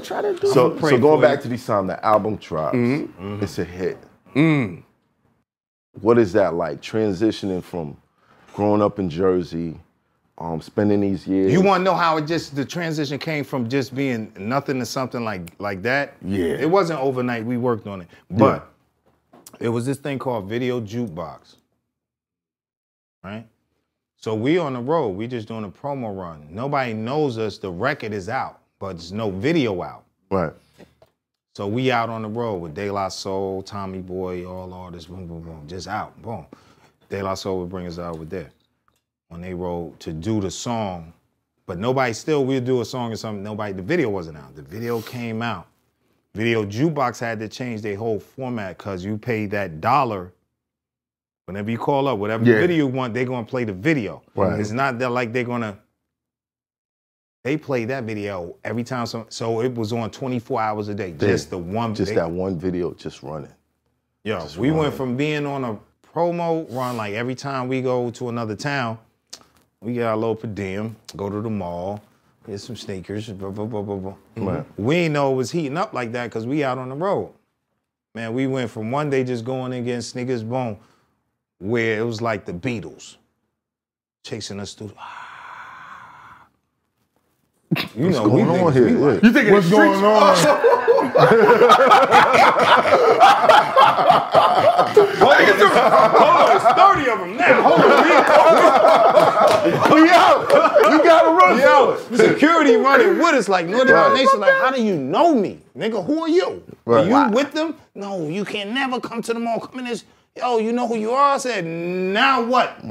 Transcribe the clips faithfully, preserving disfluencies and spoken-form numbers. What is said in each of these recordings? Try to do so, so going back it. to the song, the album drops, mm-hmm. Mm-hmm. It's a hit. Mm. What is that like, transitioning from growing up in Jersey, um, spending these years? You want to know how it just, the transition came from just being nothing to something like, like that? Yeah. It wasn't overnight, we worked on it. But yeah. It was this thing called Video Jukebox, right? So we on the road, we just doing a promo run. Nobody knows us, the record is out, but there's no video out. Right. So we out on the road with De La Soul, Tommy Boy, all artists, boom, boom, boom, just out, boom. De La Soul would bring us out with that. When they rolled to do the song, but nobody still, we'd do a song or something, nobody, the video wasn't out. The video came out. Video Jukebox had to change their whole format because you pay that dollar. Whenever you call up, whatever yeah. video you want, they're gonna play the video. Right. It's not that like they're gonna, they played that video every time. Some, so it was on twenty-four hours a day. Just the one Just they, that one video just running. Yo, just we running. went from being on a promo run, like every time we go to another town, we get our little per diem, go to the mall, get some sneakers, blah, blah, blah, blah, blah. Right. We didn't know it was heating up like that because we out on the road. Man, we went from one day just going and getting sneakers, boom, where it was like the Beatles chasing us through. You know, what's going we on here? Like, you think what's going on? Hold on, there's thirty of them now. Hold on, we out. You gotta run. Yo, security running with us like Northern right. Nation. Like, how do you know me, nigga? Who are you? Right. Are you Why? with them? No, you can never come to the mall. Come in this. Yo, you know who you are? I said, now what?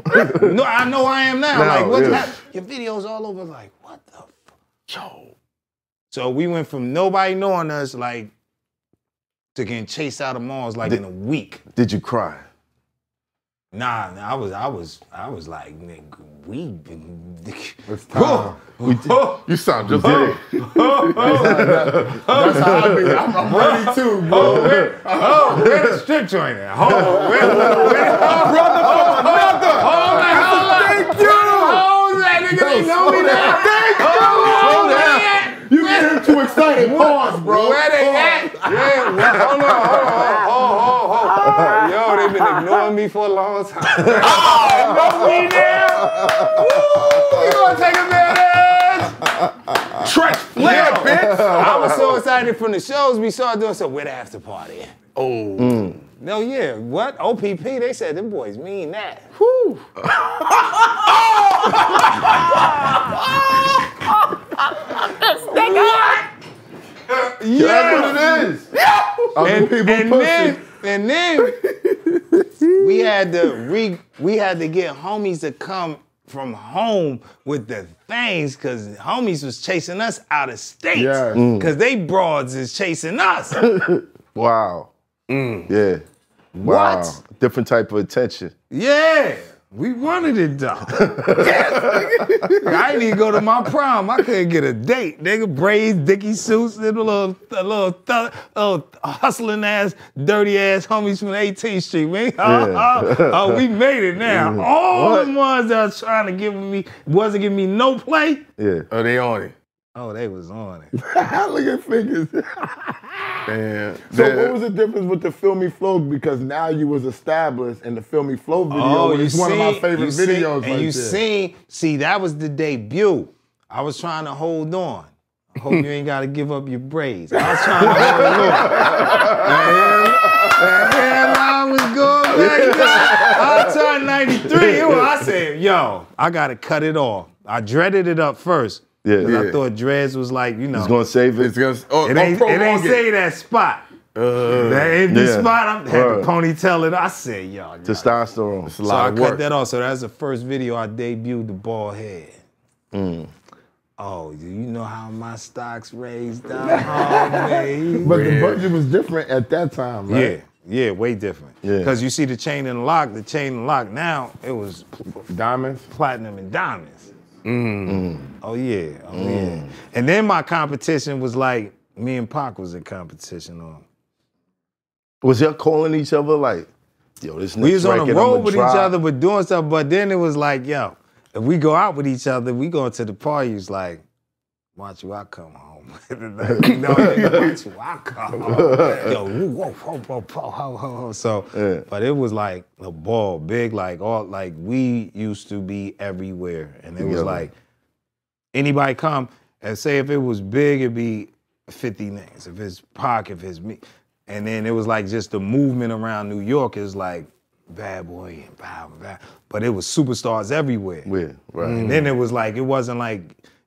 No, I know I am now. now like, what's yeah. happening? Your video's all over. Like, what the? Yo. So we went from nobody knowing us, like, to getting chased out of malls like did, in a week. Did you cry? Nah, nah, I was, I was, I was like, nigga, we. It's time. We did, you sound just did it. That's how I be. I'm, I'm ready too, bro. Oh, where, oh, where the strip joint at? Oh, where, where, where, oh, brother, oh, brother, oh, man, oh, thank you. Oh, that nigga, they know me now. Thank you. Too excited. Pause, bro. Where they Pause. at? Yeah, well, hold on, hold on, hold on, hold on. Yo, they've been ignoring me for a long time. Oh, no, we there. Woo, you gonna take advantage? Trash flare, bitch. I was so excited from the shows we saw doing. So where the after party? Oh. Mm. No, yeah. What? O P P? They said them boys mean that. Whoo. What? Yeah. That's what it is. Yeah. And, people and then, and then we had to re, we had to get homies to come from home with the things, cause homies was chasing us out of state, yes. mm. cause they broads is chasing us. Wow. Mm. Yeah. Wow. What? Different type of attention. Yeah. We wanted it done. Yes. I didn't even go to my prom. I couldn't get a date. Nigga, braids, dicky suits, little, little, little, little hustling ass, dirty ass homies from eighteenth street. Man, oh, yeah. oh, oh, we made it now. Yeah. All what? the ones that was trying to give me wasn't giving me no play. Yeah. Oh, they on it. Oh, they was on it. Look at fingers. Damn. So Damn. what was the difference with the Filmy Flow? Because now you was established in the Filmy Flow video. Oh, it's one of my favorite videos. And you see, see, that was the debut. I was trying to hold on. I hope you ain't got to give up your braids. I was trying to hold on. And I was going back. I turned ninety-three. I said, yo, I got to cut it off. I dreaded it up first. Yeah, yeah. I thought dreads was like, you know. It's gonna save it. It's gonna, oh, it ain't, it ain't say that spot. Uh, that ain't yeah. the spot. I had right. the ponytail it. I said, y'all. Testosterone. It's a lot so of I work. cut that off. So that's the first video I debuted the bald head. Mm. Oh, you know how my stocks raised down. Oh, but the budget was different at that time, right? Yeah. Yeah, way different. Yeah. Cause you see the chain and lock, the chain and lock now, it was diamonds, platinum and diamonds. Mm. Mm. Oh yeah, oh mm. yeah. And then my competition was like, me and Pac was in competition on. Was y'all calling each other like, yo, this nigga? We was on the road with try. each other, but doing stuff, but then it was like, yo, if we go out with each other, we going to the parties like, watch you, I come home. no, watch Waka. Yo, whoa, whoa, whoa, whoa, whoa. So, yeah. But it was like a ball, big, like all, like we used to be everywhere, and it was yeah. like anybody come and say if it was big, it'd be fifty names. If it's Pac, if it's me, and then it was like just the movement around New York is like Bad Boy and blah, blah. But it was superstars everywhere. Yeah, right. And then it was like it wasn't like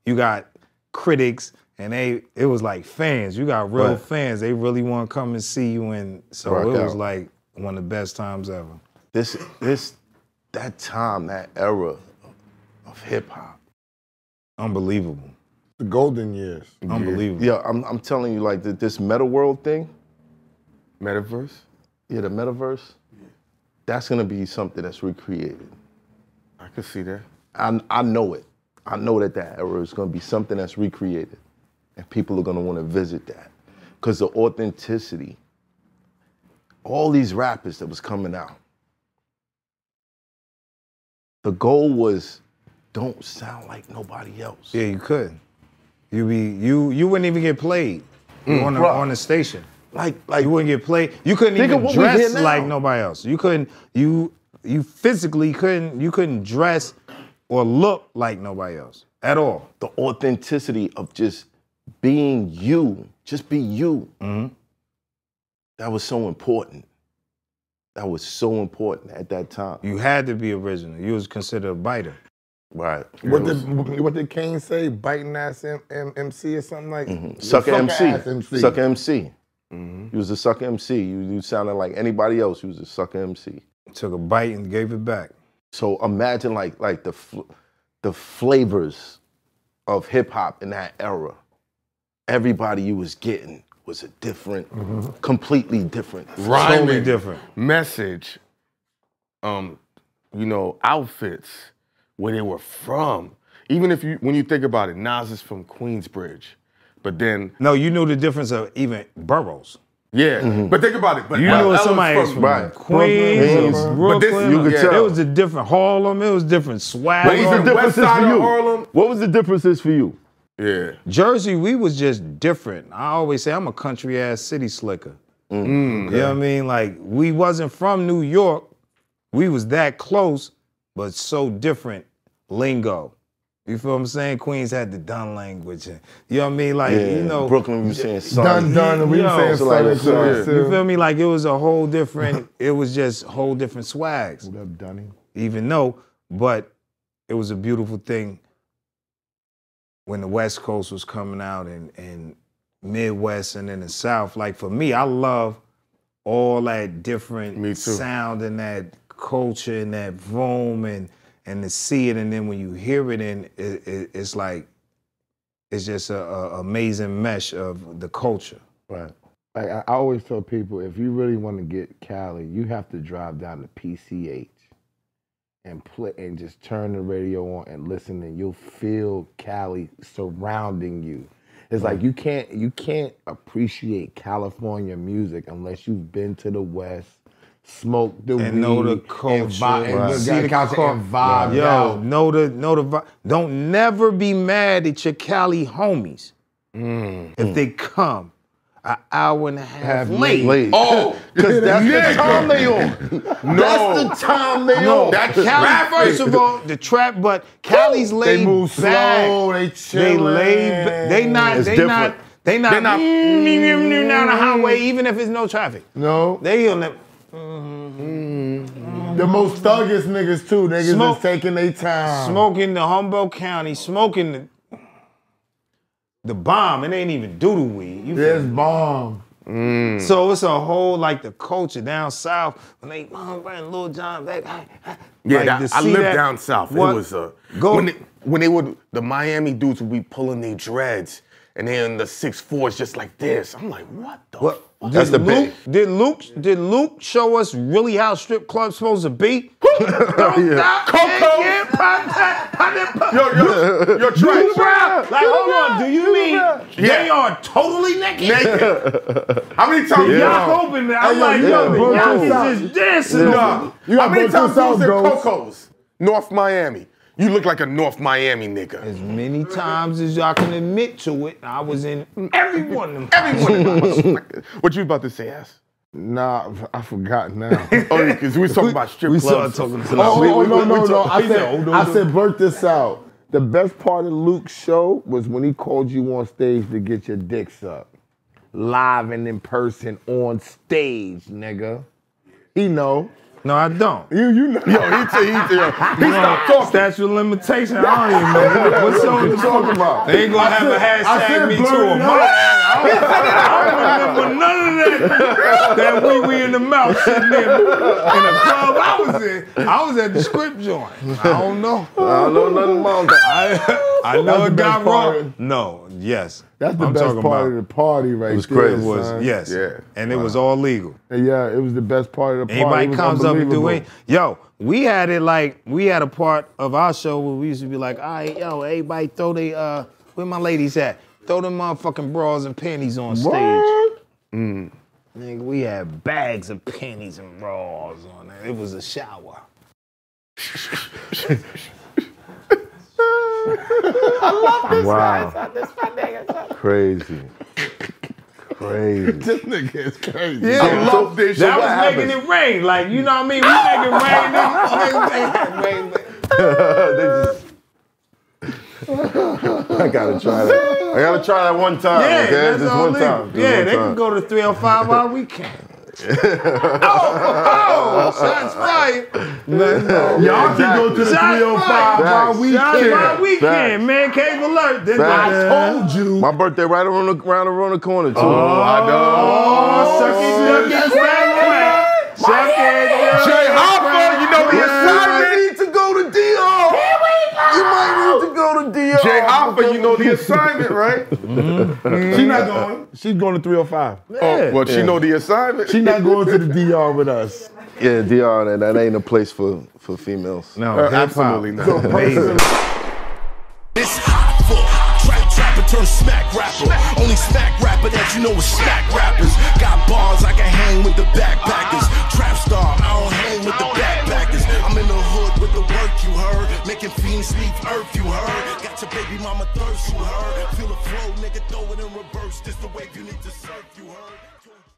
you got critics. And they, it was like fans. You got real right. fans. They really want to come and see you. And so Rock it out. was like one of the best times ever. This, this, that time, that era of hip hop, unbelievable. The golden years, unbelievable. Yeah, yeah I'm, I'm telling you, like the, this meta world thing, metaverse. Yeah, the metaverse. Yeah. That's gonna be something that's recreated. I could see that. I, I know it. I know that that era is gonna be something that's recreated. And people are gonna wanna visit that. Cause the authenticity, all these rappers that was coming out, the goal was don't sound like nobody else. Yeah, you could. You be you you wouldn't even get played mm, on, a, on the station. Like like you wouldn't get played. You couldn't even dress like nobody else. You couldn't you you physically couldn't you couldn't dress or look like nobody else at all. The authenticity of just being you, just be you. Mm-hmm. That was so important. That was so important at that time. You had to be original. You was considered a biter. Right. What was, did what did Kane say? Biting ass M M MC or something like that? Mm-hmm. Sucker MC. MC. Sucker MC. Mm-hmm. You was a sucker M C. You, you sounded like anybody else. You was a sucker M C. Took a bite and gave it back. So imagine like like the fl the flavors of hip hop in that era. Everybody you was getting was a different, mm-hmm. completely different, totally different message. Um, you know, outfits, where they were from. Even if you, when you think about it, Nas is from Queensbridge, but then no, you knew the difference of even boroughs. Yeah, mm-hmm. but think about it. But you know what somebody's from, from right. Queens, Queens Brooklyn. Brooklyn. But this, you could yeah. tell. It was a different Harlem. It was different swag. What was the differences West for you? Harlem. What was the differences for you? Yeah. Jersey, we was just different. I always say I'm a country ass city slicker. Mm-hmm. Okay. You know what I mean? Like we wasn't from New York. We was that close, but so different lingo. You feel what I'm saying? Queens had the Dun language. And, you know what I mean? Like, yeah, you know. Brooklyn, you saying something. Dun, Dun, and we were saying something. So like, you feel me? Like, it was a whole different, it was just whole different swags. What up, Dunny? Even though, but it was a beautiful thing when the West Coast was coming out and, and Midwest and then the South. Like, for me, I love all that different sound and that culture and that vroom and and to see it, and then when you hear it, and it, it, it's like, it's just a, a amazing mesh of the culture. Right. Like I always tell people, if you really want to get Cali, you have to drive down to P C H and play, and just turn the radio on and listen, and you'll feel Cali surrounding you. It's like you can't you can't appreciate California music unless you've been to the West. Smoke the and weed know the culture, and vibe, right. and see the culture and vibe. Yo, out. know the know the vibe. Don't never be mad at your Cali homies mm. if mm. they come an hour and a half late. late. Oh, because that's the time they on. No, that's the time they no. on. That Cali, first of all, the trap, but Cali's laid they move back. Slow, they chilling. They laid back. They not. It's they different. not. They not. They not mm. down the highway, even if it's no traffic. No, they on the. Mm-hmm. Mm-hmm. The most thuggiest niggas too. Niggas Smoke, is taking their time. Smoking the Humboldt County, smoking the the bomb. It ain't even doodle weed. You There's bomb. Mm. So it's a whole like the culture down south when they oh, man, Little John back. Yeah, like, that, I lived that, down south. What, it was a go when they, when they would the Miami dudes would be pulling their dreads and then the six fours just like this. I'm like, what the. What? That's did the Luke, big. Did Luke? Did Luke show us really how strip clubs supposed to be? Don't yeah. stop, Coco. Get, get, yo, yo, yo, Trey. Like, hold on. Do you mean yeah. they are totally naked? Naked. How many times? Yeah. Y'all open that? I'm like, yo, y'all is just dancing. Yeah. No. How many times was at Coco's? North Miami. You look like a North Miami nigga. As many times as y'all can admit to it, I was in every one of them. Every one of them. What you about to say, ass? Nah, I forgot now. Oh, because we talking about strip clubs. Oh, oh, no, no, no. I said, I said, blurt this out. The best part of Luke's show was when he called you on stage to get your dicks up. Live and in person on stage, nigga. He know. No, I don't. You, you know. Yo, he tell, he tell. He stopped talking. Statute of limitation. I don't even know. What show you talking about? They ain't gonna have a hashtag me too. I don't remember none of that. That wee wee in the mouth shit, nigga. In the club I was in, I was at the script joint. I don't know. I don't know nothing about that. I know it got wrong. No, yes. That's the I'm best part of the party right it was there, crazy. It was son. Yes. Yeah. And it wow. was all legal. Yeah, it was the best part of the party. Anybody comes up and do it. Yo, we had it like, we had a part of our show where we used to be like, all right, yo, everybody throw they, uh, where my ladies at? Throw them motherfucking bras and panties on stage. What? Mm. Nigga, we had bags of panties and bras on there. It was a shower. I love this wow. guy. This my nigga. Crazy. Crazy. This nigga is crazy. Yeah. I love this shit. That was making happens. It rain. Like, you know what I mean? We make it rain. I gotta try that. I gotta try that one time. Yeah, okay? That's Just all one time. Just yeah, one they time. Can go to three oh five while we can. Oh, oh, shots fired. Y'all can go to the three oh five while we can. While we can, man. Cave alert. This I told you. My birthday right around the, right around the corner, too. Oh, I know. Oh, suck it, suck it, suck it. Jay Hopper, you know, the assignment. You need to go to D R. You might need to go to D R. Jay Hopper, you know the assignment, right? Mm-hmm. She's not going. She's going to three oh five. Yeah. Oh, well, she yeah. know the assignment. She's not going to the D R with us. Yeah, D R, that, that ain't a place for, for females. No, uh, absolutely not. So personally. It's hot for trap trapper turn smack rapper. Only smack rapper that you know is smack rappers. Got bars, I can hang with the backpackers. Trap star, I don't hang with the backpackers. I'm in the hood with the work you heard. Making fiends leave earth you heard. Got your baby mama thirst you heard. Feel the flow, nigga, throw it in reverse. This the wave you need to surf you heard.